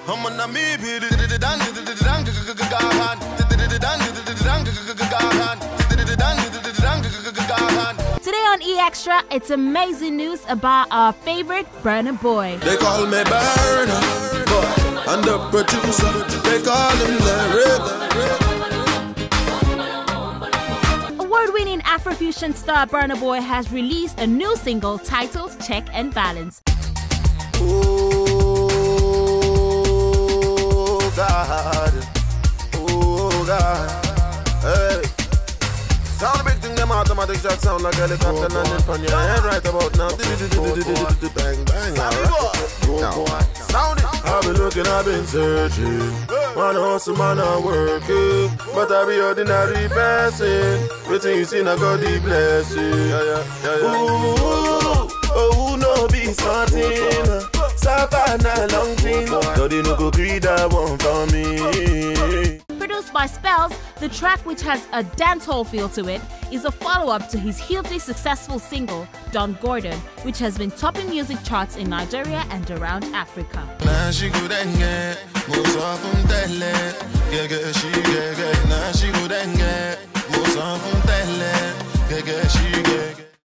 Today on E Extra, it's amazing news about our favorite Burna Boy. They call me Burna Boy, and the producer, they call him the award-winning Afrofusion star Burna Boy has released a new single titled Check and Balance. Sound like helicopter landing on your head right about now. Bang bang. Sound it. I've been looking, I've been searching. Man hustle, man I work it. But I be ordinary passing. Waiting you see, I got the blessing. Ooh, no be something. Savannah long thing. Nobody no go greed that one for me. Produced by Spells, the track, which has a dancehall feel to it, is a follow-up to his hugely successful single, Don Gordon, which has been topping music charts in Nigeria and around Africa.